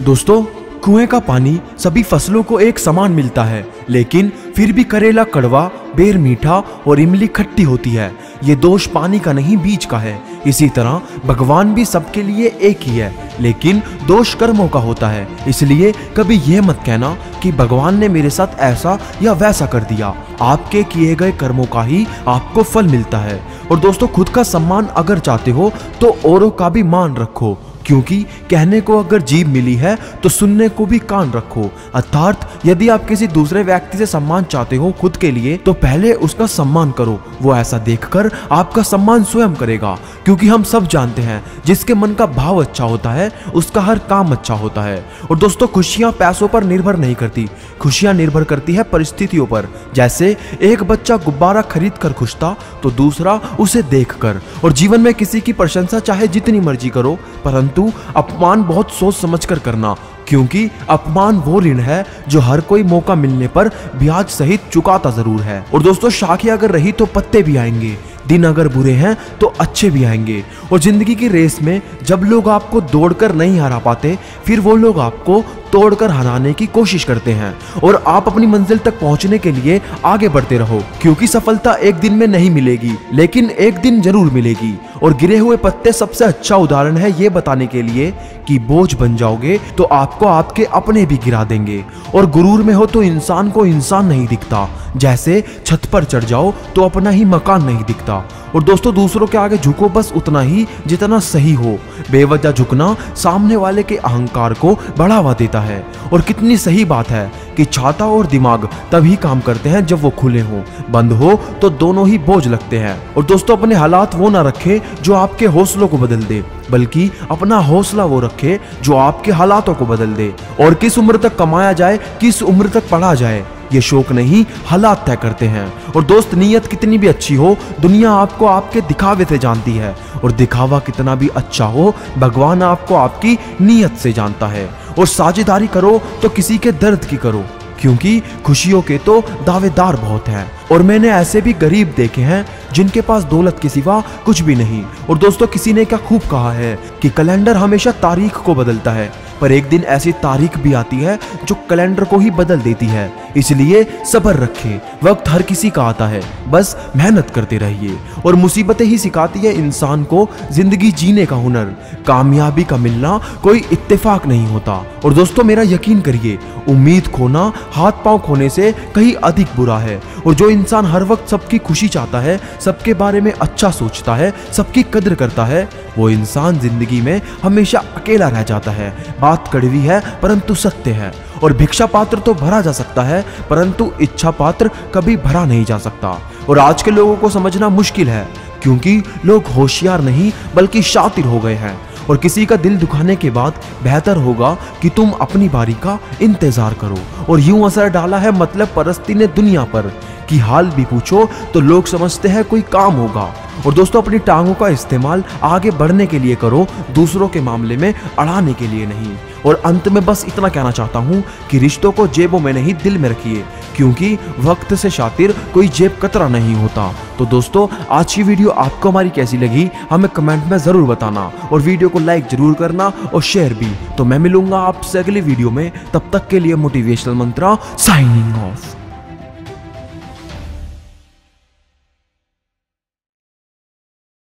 दोस्तों, कुएं का पानी सभी फसलों को एक समान मिलता है, लेकिन फिर भी करेला कड़वा, बेर मीठा और इमली खट्टी होती है। ये दोष पानी का नहीं, बीज का है। इसी तरह भगवान भी सबके लिए एक ही है, लेकिन दोष कर्मों का होता है। इसलिए कभी यह मत कहना कि भगवान ने मेरे साथ ऐसा या वैसा कर दिया। आपके किए गए कर्मों का ही आपको फल मिलता है। और दोस्तों, खुद का सम्मान अगर चाहते हो तो औरों का भी मान रखो, क्योंकि कहने को अगर जीभ मिली है तो सुनने को भी कान रखो। अर्थात यदि आप किसी दूसरे व्यक्ति से सम्मान चाहते हो खुद के लिए, तो पहले उसका सम्मान करो। वो ऐसा देखकर आपका सम्मान स्वयं करेगा, क्योंकि हम सब जानते हैं जिसके मन का भाव अच्छा होता है उसका हर काम अच्छा होता है। और दोस्तों, खुशियाँ पैसों पर निर्भर नहीं करती, खुशियाँ निर्भर करती है परिस्थितियों पर। जैसे एक बच्चा गुब्बारा खरीद कर खुश था तो दूसरा उसे देख कर। और जीवन में किसी की प्रशंसा चाहे जितनी मर्जी करो, परंतु अपमान बहुत सोच समझकर करना, क्योंकि अपमान वो ऋण है जो हर कोई मौका मिलने पर ब्याज सहित चुकाता जरूर है। और दोस्तों, शाखें अगर रही तो पत्ते भी आएंगे, दिन अगर बुरे हैं तो अच्छे भी आएंगे। और जिंदगी की रेस में जब लोग आपको दौड़कर नहीं हरा पाते, फिर वो लोग आपको तोड़कर हराने की कोशिश करते हैं। और आप अपनी मंजिल तक पहुंचने के लिए आगे बढ़ते रहो, क्योंकि सफलता एक दिन में नहीं मिलेगी, लेकिन एक दिन जरूर मिलेगी। और गिरे हुए पत्ते सबसे अच्छा उदाहरण है ये बताने के लिए कि बोझ बन जाओगे तो आपको आपके अपने भी गिरा देंगे। और गुरूर में हो तो इंसान को इंसान नहीं दिखता, जैसे छत पर चढ़ जाओ तो अपना ही मकान नहीं दिखता। और दोस्तों, दूसरों के आगे झुको बस उतना ही जितना सही हो। बेवजह झुकना सामने वाले के अहंकार को बढ़ावा देता है। और कितनी सही बात है कि छाता और दिमाग तभी काम करते हैं जब वो खुले हो, बंद हो तो दोनों ही बोझ लगते हैं। और दोस्तों, अपने हालात वो ना रखें जो आपके हौसलों को बदल दे, बल्कि अपना हौसला वो रखे जो आपके हालातों को बदल दे। और किस उम्र तक कमाया जाए, किस उम्र तक पढ़ा जाए, ये शौक नहीं, हालात तय करते हैं। और दोस्त, नीयत कितनी भी अच्छी हो, दुनिया आपको आपके दिखावे से जानती है। और दिखावा कितना भी अच्छा हो, भगवान आपको आपकी नीयत से जानता है। और साझेदारी करो तो किसी के दर्द की करो, क्योंकि खुशियों के तो दावेदार बहुत हैं। और मैंने ऐसे भी गरीब देखे हैं जिनके पास दौलत के सिवा कुछ भी नहीं। और दोस्तों, किसी ने क्या खूब कहा है कि कैलेंडर हमेशा तारीख को बदलता है, पर एक दिन ऐसी तारीख भी आती है जो कैलेंडर को ही बदल देती है। इसलिए सब्र रखें, वक्त हर किसी का आता है, बस मेहनत करते रहिए। और मुसीबतें ही सिखाती है इंसान को जिंदगी जीने का हुनर। कामयाबी का मिलना कोई इत्तेफाक नहीं होता। और दोस्तों, मेरा यकीन करिए, उम्मीद खोना हाथ पांव खोने से कहीं अधिक बुरा है। और जो इंसान हर वक्त सबकी खुशी चाहता है, सबके बारे में अच्छा सोचता है, सबकी कदर करता है, वो इंसान जिंदगी में हमेशा अकेला रह जाता है। बात कड़वी है परंतु सत्य है। और भिक्षा पात्र तो भरा जा सकता है, परंतु इच्छा पात्र कभी भरा नहीं जा सकता। और आज के लोगों को समझना मुश्किल है, क्योंकि लोग होशियार नहीं बल्कि शातिर हो गए हैं। और किसी का दिल दुखाने के बाद बेहतर होगा कि तुम अपनी बारी का इंतजार करो। और यूं असर डाला है मतलब परस्ती ने दुनिया पर कि हाल भी पूछो तो लोग समझते हैं कोई काम होगा। और दोस्तों, अपनी टांगों का इस्तेमाल आगे बढ़ने के लिए करो, दूसरों के मामले में अड़ाने के लिए नहीं। और अंत में बस इतना कहना चाहता हूँ कि रिश्तों को जेबों में नहीं, दिल में रखिए, क्योंकि वक्त से शातिर कोई जेब कतरा नहीं होता। तो दोस्तों, आज की वीडियो आपको हमारी कैसी लगी हमें कमेंट में ज़रूर बताना। और वीडियो को लाइक ज़रूर करना और शेयर भी। तो मैं मिलूंगा आपसे अगली वीडियो में, तब तक के लिए मोटिवेशनल मंत्रा साइनिंग ऑफ।